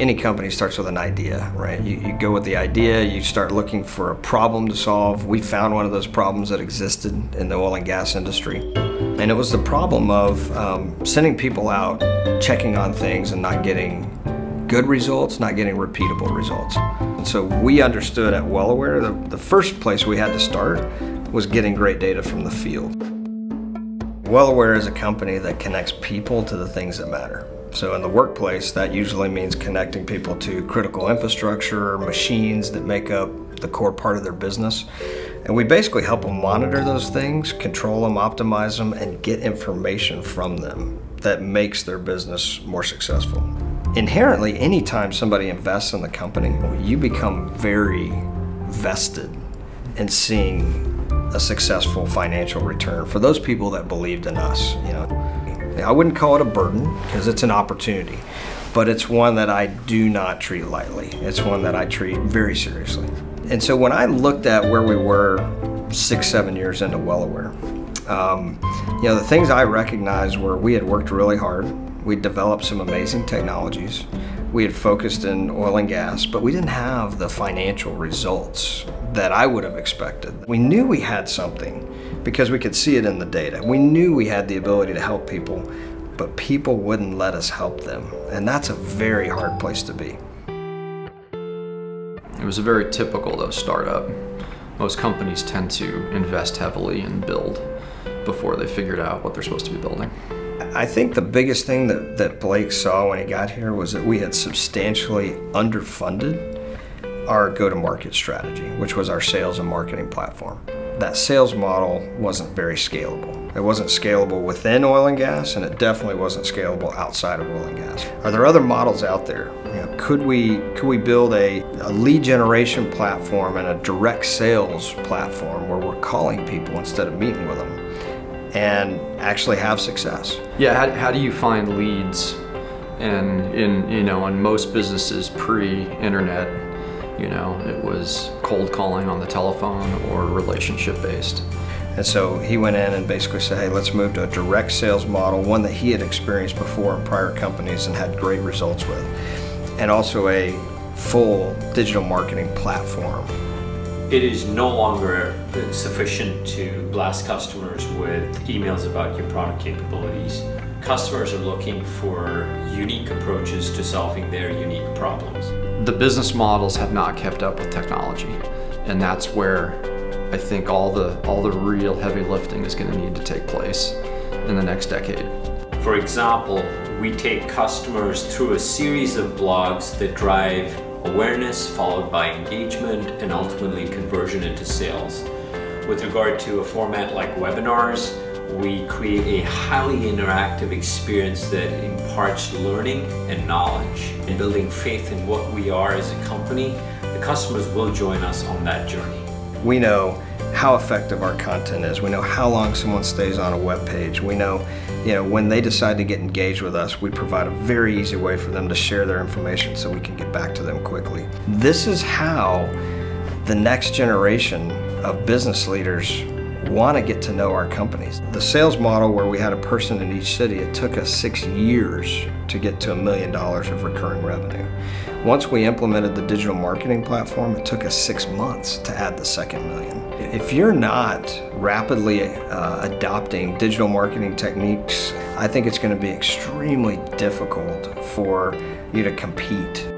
Any company starts with an idea, right? You go with the idea, you start looking for a problem to solve. We found one of those problems that existed in the oil and gas industry. And it was the problem of sending people out, checking on things and not getting good results, not getting repeatable results. And so we understood at WellAware that the first place we had to start was getting great data from the field. WellAware is a company that connects people to the things that matter. So in the workplace, that usually means connecting people to critical infrastructure, machines that make up the core part of their business. And we basically help them monitor those things, control them, optimize them, and get information from them that makes their business more successful. Inherently, anytime somebody invests in the company, you become very vested in seeing a successful financial return for those people that believed in us. You know, I wouldn't call it a burden because it's an opportunity, but it's one that I do not treat lightly. It's one that I treat very seriously. And so when I looked at where we were 6-7 years into WellAware, you know, the things I recognized were we had worked really hard. We developed some amazing technologies. We had focused in oil and gas, but we didn't have the financial results that I would have expected. We knew we had something because we could see it in the data. We knew we had the ability to help people, but people wouldn't let us help them. And that's a very hard place to be. It was a very typical, though, startup. Most companies tend to invest heavily and build before they figured out what they're supposed to be building. I think the biggest thing that Blake saw when he got here was that we had substantially underfunded our go-to-market strategy, which was our sales and marketing platform. That sales model wasn't very scalable. It wasn't scalable within oil and gas, and it definitely wasn't scalable outside of oil and gas. Are there other models out there? You know, could we build a lead generation platform and a direct sales platform where we're calling people instead of meeting with them and actually have success? Yeah, how do you find leads? And in most businesses pre-internet, you know, it was cold calling on the telephone or relationship-based. And so he went in and basically said, hey, let's move to a direct sales model, one that he had experienced before in prior companies and had great results with, and also a full digital marketing platform. It is no longer sufficient to blast customers with emails about your product capabilities. Customers are looking for unique approaches to solving their unique problems. The business models have not kept up with technology, and that's where I think all the real heavy lifting is going to need to take place in the next decade. For example, we take customers through a series of blogs that drive awareness, followed by engagement, and ultimately conversion into sales. With regard to a format like webinars, we create a highly interactive experience that imparts learning and knowledge. And building faith in what we are as a company, the customers will join us on that journey. We know how effective our content is. We know how long someone stays on a web page. We know, you know, when they decide to get engaged with us, we provide a very easy way for them to share their information so we can get back to them quickly. This is how the next generation of business leaders want to get to know our companies. The sales model where we had a person in each city, it took us 6 years to get to $1 million of recurring revenue. Once we implemented the digital marketing platform, it took us 6 months to add the second $1 million. If you're not rapidly adopting digital marketing techniques, I think it's going to be extremely difficult for you to compete.